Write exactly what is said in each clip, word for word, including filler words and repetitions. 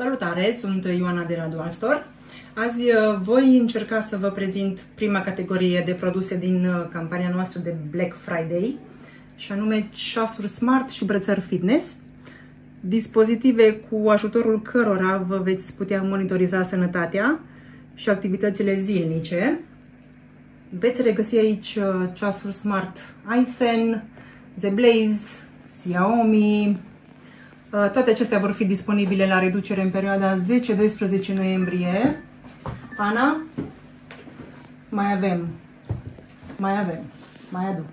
Salutare, sunt Ioana de la Dualstore. Azi voi încerca să vă prezint prima categorie de produse din campania noastră de Black Friday, și anume ceasuri smart și brățări fitness, dispozitive cu ajutorul cărora vă veți putea monitoriza sănătatea și activitățile zilnice. Veți regăsi aici ceasuri smart Aisen, The Blaze, Xiaomi. Toate acestea vor fi disponibile la reducere în perioada zece doisprezece noiembrie. Ana, mai avem, mai avem, mai aduc.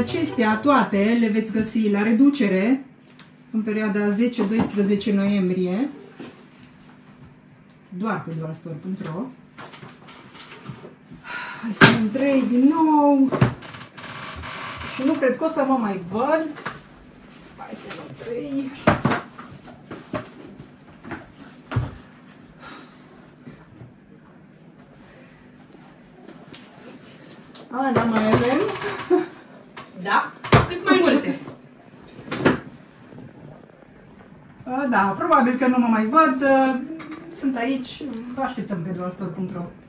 Acestea toate le veți găsi la reducere în perioada zece doisprezece noiembrie, doar pe dualstore punct ro. Hai să intrăm din nou și nu cred că o să mă mai văd. Hai să intrăm. Ana, mai avem? Da? Cât mai multe. Da, probabil că nu mă mai văd. Sunt aici. Vă așteptăm pe dualstore punct ro.